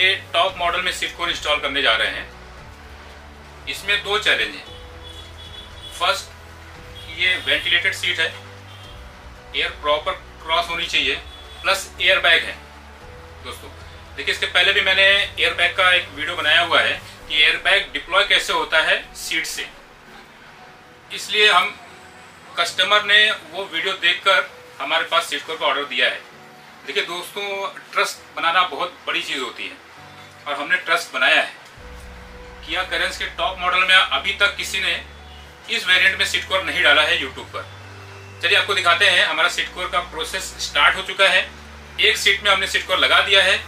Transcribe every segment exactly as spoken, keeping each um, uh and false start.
के top model में CIDCO install करने जा रहे हैं। इसमें दो चैलेंज हैं। फर्स्ट, ये वेंटिलेटेड सीट है, एयर प्रॉपर क्रॉस होनी चाहिए, प्लस एयर बैग है। दोस्तों देखिए, इसके पहले भी मैंने एयर बैग का एक वीडियो बनाया हुआ है कि एयर बैग डिप्लॉय कैसे होता है सीट से। इसलिए हम कस्टमर ने वो वीडियो देखकर हमारे पास सिडको का ऑर्डर दिया है। देखिए दोस्तों, ट्रस्ट बनाना बहुत बड़ी चीज़ होती है और हमने ट्रस्ट बनाया है। किया करेंस के टॉप मॉडल में अभी तक किसी ने इस वेरिएंट में सिडकोर नहीं डाला है यूट्यूब पर। चलिए आपको दिखाते हैं। हमारा सिडकोर का प्रोसेस स्टार्ट हो चुका है। एक सीट में हमने सिडकोर लगा दिया है,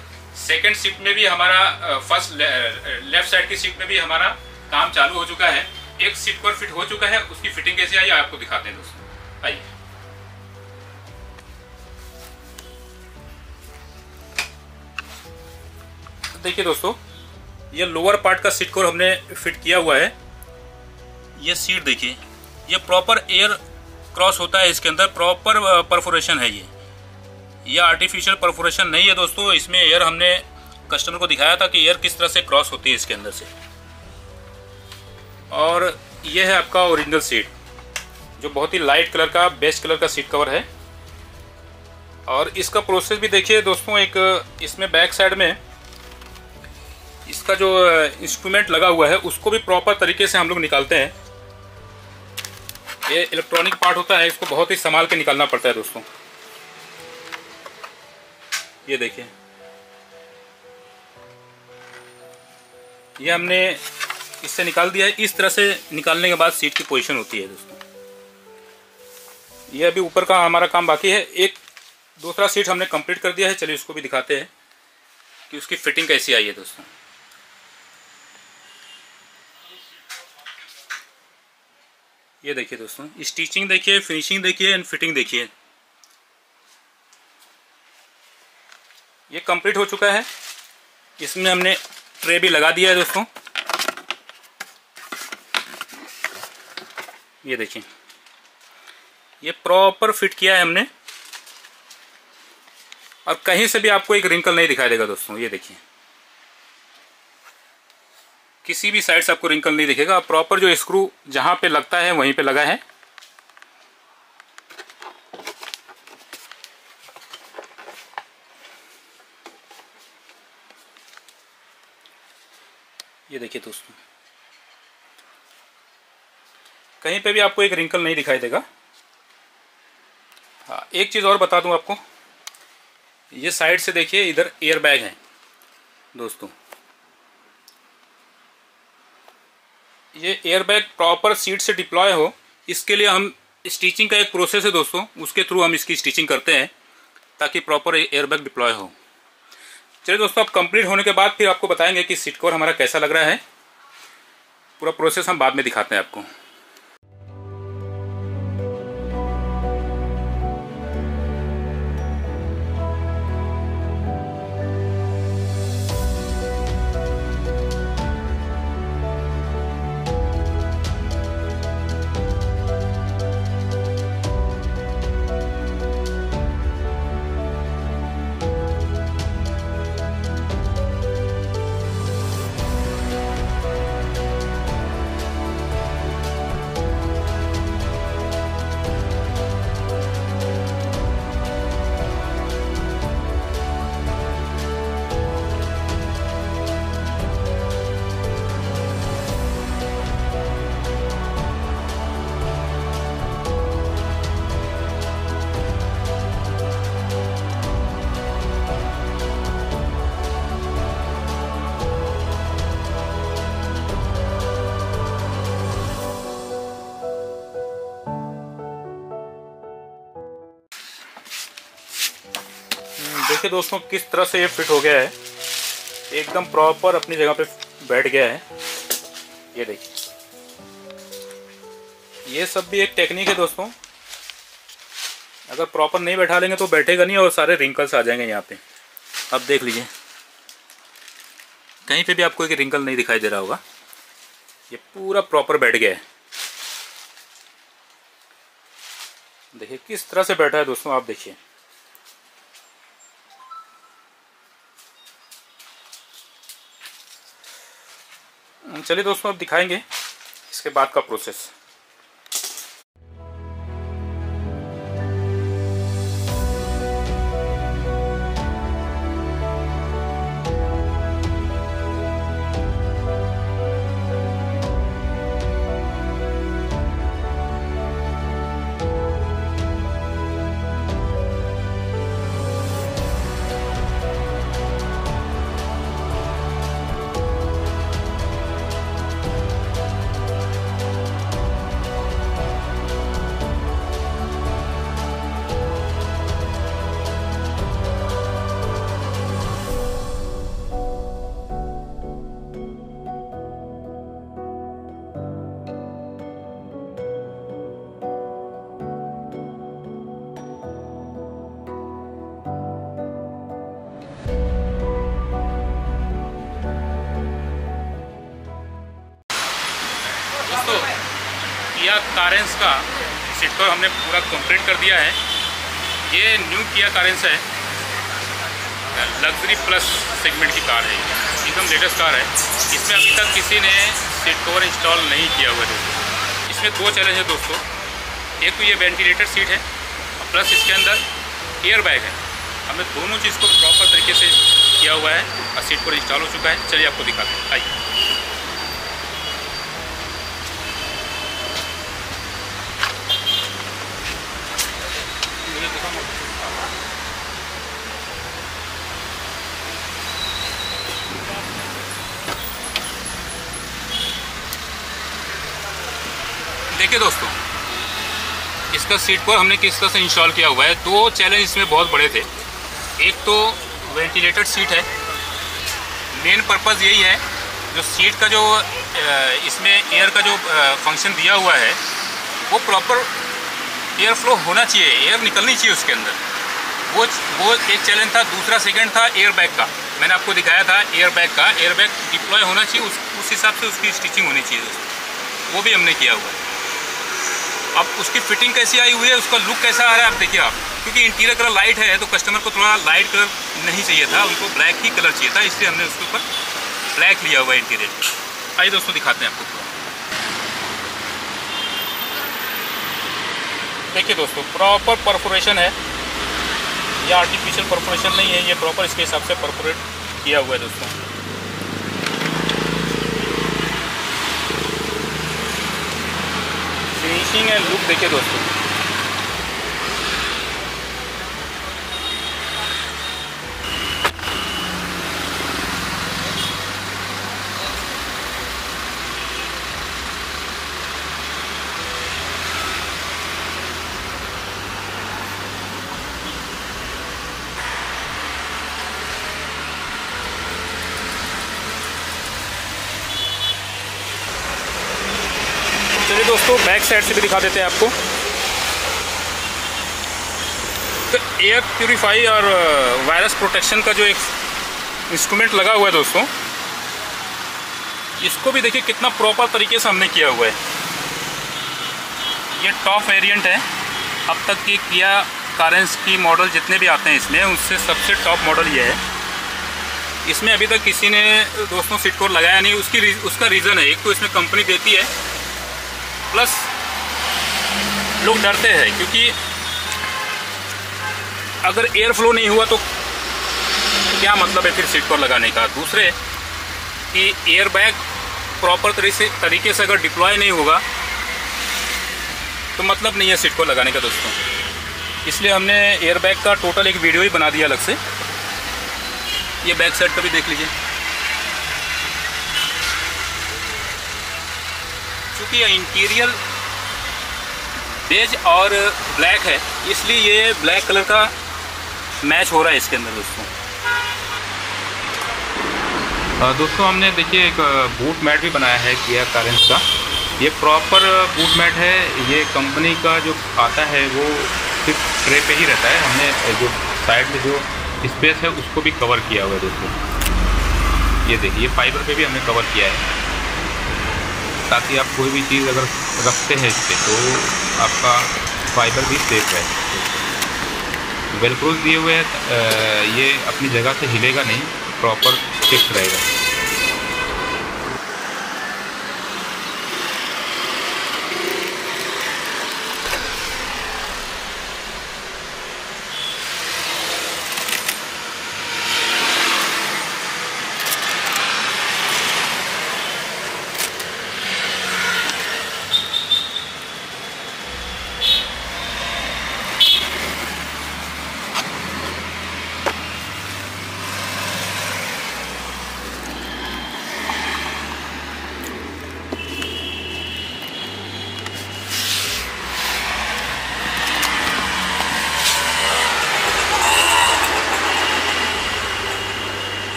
सेकेंड सीट में भी हमारा, फर्स्ट लेफ्ट साइड की सीट में भी हमारा काम चालू हो चुका है। एक सिडकोर फिट हो चुका है, उसकी फिटिंग कैसे आई आपको दिखाते हैं दोस्तों। आइए, देखिए दोस्तों, ये लोअर पार्ट का सीट कोर हमने फिट किया हुआ है। ये सीट देखिए, ये प्रॉपर एयर क्रॉस होता है, इसके अंदर प्रॉपर परफोरेशन है। ये ये आर्टिफिशियल परफोरेशन नहीं है दोस्तों। इसमें एयर, हमने कस्टमर को दिखाया था कि एयर किस तरह से क्रॉस होती है इसके अंदर से। और ये है आपका ओरिजिनल सीट, जो बहुत ही लाइट कलर का, बेस्ट कलर का सीट कवर है। और इसका प्रोसेस भी देखिए दोस्तों। एक इसमें बैक साइड में इसका जो इंस्ट्रूमेंट लगा हुआ है, उसको भी प्रॉपर तरीके से हम लोग निकालते हैं। ये इलेक्ट्रॉनिक पार्ट होता है, इसको बहुत ही संभाल के निकालना पड़ता है दोस्तों। ये देखिए, ये हमने इससे निकाल दिया है। इस तरह से निकालने के बाद सीट की पोजीशन होती है दोस्तों। ये अभी ऊपर का हमारा काम बाकी है। एक दूसरा सीट हमने कंप्लीट कर दिया है। चलिए उसको भी दिखाते हैं कि उसकी फिटिंग कैसी आई है दोस्तों। ये देखिए दोस्तों, स्टिचिंग देखिए, फिनिशिंग देखिए एंड फिटिंग देखिए। ये कंप्लीट हो चुका है। इसमें हमने ट्रे भी लगा दिया है दोस्तों। ये देखिए, ये प्रॉपर फिट किया है हमने और कहीं से भी आपको एक रिंकल नहीं दिखाई देगा दोस्तों। ये देखिए, किसी भी साइड से आपको रिंकल नहीं दिखेगा। प्रॉपर जो स्क्रू जहाँ पे लगता है वहीं पे लगा है। ये देखिए दोस्तों, कहीं पे भी आपको एक रिंकल नहीं दिखाई देगा। हाँ, एक चीज़ और बता दूं आपको, ये साइड से देखिए, इधर एयर बैग है दोस्तों। ये एयरबैग प्रॉपर सीट से डिप्लॉय हो, इसके लिए हम स्टिचिंग का एक प्रोसेस है दोस्तों, उसके थ्रू हम इसकी स्टिचिंग करते हैं ताकि प्रॉपर एयरबैग डिप्लॉय हो। चलिए दोस्तों, अब कंप्लीट होने के बाद फिर आपको बताएंगे कि सीट कवर हमारा कैसा लग रहा है। पूरा प्रोसेस हम बाद में दिखाते हैं आपको। देखिए दोस्तों, किस तरह से ये फिट हो गया है, एकदम प्रॉपर अपनी जगह पे बैठ गया है। ये देखिए, ये सब भी एक टेक्निक है दोस्तों। अगर प्रॉपर नहीं बैठा लेंगे तो बैठेगा नहीं और सारे रिंकल्स आ जाएंगे यहाँ पे। अब देख लीजिए, कहीं पे भी आपको एक रिंकल नहीं दिखाई दे रहा होगा। ये पूरा प्रॉपर बैठ गया है। देखिए किस तरह से बैठा है दोस्तों, आप देखिए। चलिए दोस्तों अब दिखाएंगे इसके बाद का प्रोसेस। किया कारेंस का सीट कवर हमने पूरा कंप्लीट कर दिया है। ये न्यू किया कारेंस है, लग्जरी प्लस सेगमेंट की कार है, एकदम लेटेस्ट कार है। इसमें अभी तक किसी ने सीट कवर इंस्टॉल नहीं किया हुआ है। इसमें दो चैलेंज है दोस्तों, एक तो ये वेंटिलेटेड सीट है और प्लस इसके अंदर एयर बैग है। हमने दोनों चीज़ को प्रॉपर तरीके से किया हुआ है और सीट कवर इंस्टॉल हो चुका है। चलिए आपको दिखाते हैं, आइए। देखिए दोस्तों, इसका सीट पर हमने किस तरह से इंस्टॉल किया हुआ है। दो चैलेंज इसमें बहुत बड़े थे, एक तो वेंटिलेटेड सीट है। मेन पर्पज़ यही है, जो सीट का जो इसमें एयर का जो फंक्शन दिया हुआ है वो प्रॉपर एयर फ्लो होना चाहिए, एयर निकलनी चाहिए उसके अंदर। वो वो एक चैलेंज था। दूसरा सेकंड था एयर बैग का, मैंने आपको दिखाया था एयर बैग का। एयर बैग डिप्लॉय होना चाहिए, उस उस हिसाब से उसकी स्टिचिंग होनी चाहिए, वो भी हमने किया हुआ है। अब उसकी फिटिंग कैसी आई हुई है, उसका लुक कैसा आ रहा है आप देखिए आप, क्योंकि इंटीरियर कलर लाइट है तो कस्टमर को थोड़ा लाइट कलर नहीं चाहिए था, उनको ब्लैक ही कलर चाहिए था, इसलिए हमने उसके ऊपर ब्लैक लिया हुआ है इंटीरियर। आइए दोस्तों दिखाते हैं आपको। देखिए दोस्तों, प्रॉपर परफोरेशन है, यह आर्टिफिशियल परफोरेशन नहीं है, ये प्रॉपर इसके हिसाब से परफोरेट किया हुआ है दोस्तों। फिनिशिंग एंड लुक देखिए दोस्तों, दोस्तों बैक साइड से भी दिखा देते हैं आपको। तो एयर प्यूरीफाई और वायरस प्रोटेक्शन का जो एक इंस्ट्रूमेंट लगा हुआ है दोस्तों, इसको भी देखिए कितना प्रॉपर तरीके से हमने किया हुआ है। ये टॉप वेरिएंट है, अब तक की किया कारेंस की मॉडल जितने भी आते हैं इसमें, उससे सबसे टॉप मॉडल ये है। इसमें अभी तक किसी ने दोस्तों सीट कवर लगाया नहीं, उसकी उसका रीज़न है, एक तो इसमें कंपनी देती है, प्लस लोग डरते हैं क्योंकि अगर एयर फ्लो नहीं हुआ तो क्या मतलब है फिर सीट कवर लगाने का। दूसरे कि एयर बैग प्रॉपर तरीके तरीके से अगर डिप्लॉय नहीं होगा तो मतलब नहीं है सीट कवर लगाने का दोस्तों। इसलिए हमने एयर बैग का टोटल एक वीडियो ही बना दिया अलग से। ये बैक साइड का भी देख लीजिए, क्योंकि इंटीरियर बेज और ब्लैक है इसलिए ये ब्लैक कलर का मैच हो रहा है इसके अंदर दोस्तों। दोस्तों हमने देखिए एक बूट मैट भी बनाया है किया कारेंस का। ये प्रॉपर बूट मैट है, ये कंपनी का जो आता है वो सिर्फ ट्रे पे ही रहता है। हमने जो साइड में जो स्पेस है उसको भी कवर किया हुआ है दोस्तों। ये देखिए फाइबर पे भी हमने कवर किया है, ताकि आप कोई भी चीज़ अगर रखते हैं इस पर तो आपका फाइबर भी सेफ है। वेलक्रोज दिए हुए हैं, ये अपनी जगह से हिलेगा नहीं, प्रॉपर फिक्स रहेगा।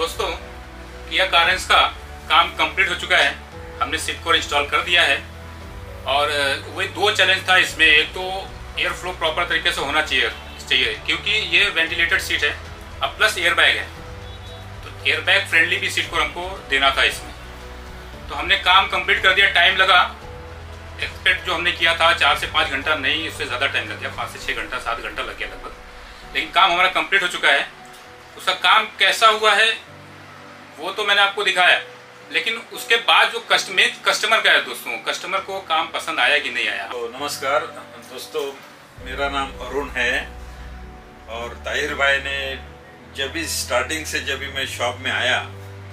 दोस्तों किया कारेंस का काम कंप्लीट हो चुका है। हमने सीट को इंस्टॉल कर दिया है और वही दो चैलेंज था इसमें। एक तो एयर फ्लो प्रॉपर तरीके से होना चाहिए चाहिए क्योंकि ये वेंटिलेटेड सीट है और प्लस एयर बैग है, तो एयर बैग फ्रेंडली भी सीट को हमको देना था इसमें। तो हमने काम कंप्लीट कर दिया, टाइम लगा, एक्सपेक्ट जो हमने किया था चार से पाँच घंटा नहीं, उससे ज़्यादा टाइम लग गया, पाँच से छः घंटा सात घंटा लग गया लगभग, लेकिन काम हमारा कंप्लीट हो चुका है। उसका काम कैसा हुआ है वो तो मैंने आपको दिखाया, लेकिन उसके बाद जो कस्टमर कस्टमर का है दोस्तों, कस्टमर को काम पसंद आया कि नहीं आया। तो नमस्कार दोस्तों, मेरा नाम अरुण है और ताहिर भाई ने जब भी स्टार्टिंग से जब भी मैं शॉप में आया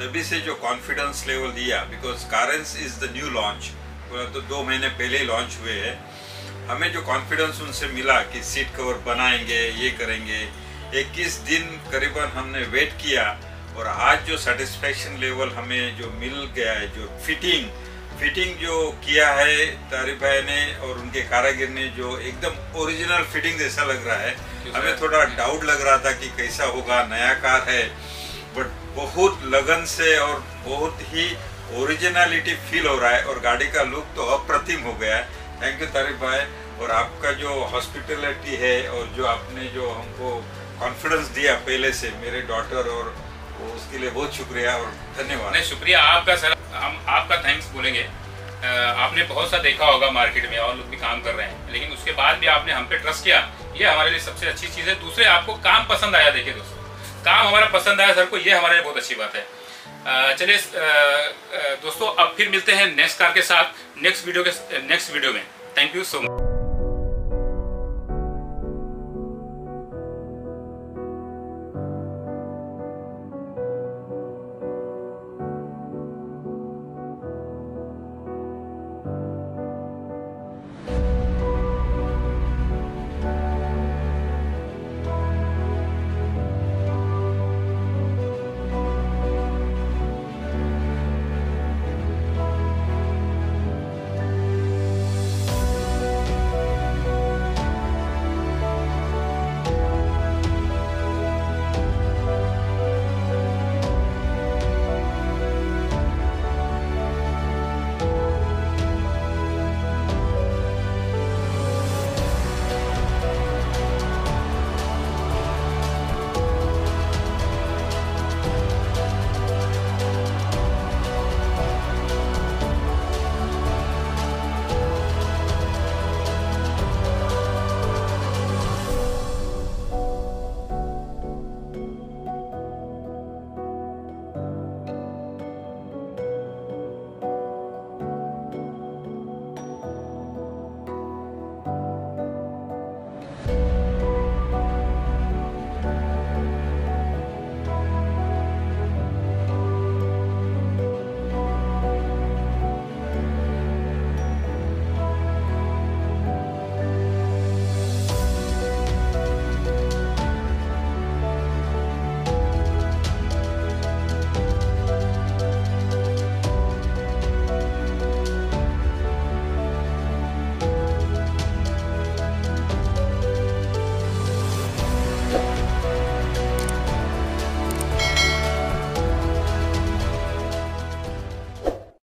तभी से जो कॉन्फिडेंस लेवल दिया, because Carens is the new launch, तो दो महीने पहले ही लॉन्च हुए है। हमें जो कॉन्फिडेंस उनसे मिला कि सीट कवर बनाएंगे, ये करेंगे, इक्कीस दिन करीबन हमने वेट किया और आज जो सेटिस्फेक्शन लेवल हमें जो मिल गया है, जो फिटिंग फिटिंग जो किया है तारिफ भाई ने और उनके कारीगर ने, जो एकदम ओरिजिनल फिटिंग जैसा लग रहा है। हमें थोड़ा डाउट लग रहा था कि कैसा होगा, नया कार है, बट बहुत लगन से और बहुत ही ओरिजिनलिटी फील हो रहा है और गाड़ी का लुक तो अप्रतिम हो गया है। थैंक यू तारिफ भाई, और आपका जो हॉस्पिटलिटी है और जो आपने जो हमको कॉन्फिडेंस दिया पहले से मेरे डॉटर, और उसके लिए बहुत शुक्रिया और धन्यवाद। नहीं, शुक्रिया आपका सर, हम आपका थैंक्स बोलेंगे। आपने बहुत सा देखा होगा मार्केट में, और लोग भी काम कर रहे हैं, लेकिन उसके बाद भी आपने हम पे ट्रस्ट किया, ये हमारे लिए सबसे अच्छी चीज़ है। दूसरे, आपको काम पसंद आया। देखिए दोस्तों, काम हमारा पसंद आया सर को, ये हमारे लिए बहुत अच्छी बात है। चलिए दोस्तों, अब फिर मिलते हैं नेक्स्ट कार के साथ, नेक्स्ट वीडियो के नेक्स्ट वीडियो में। Thank you so much.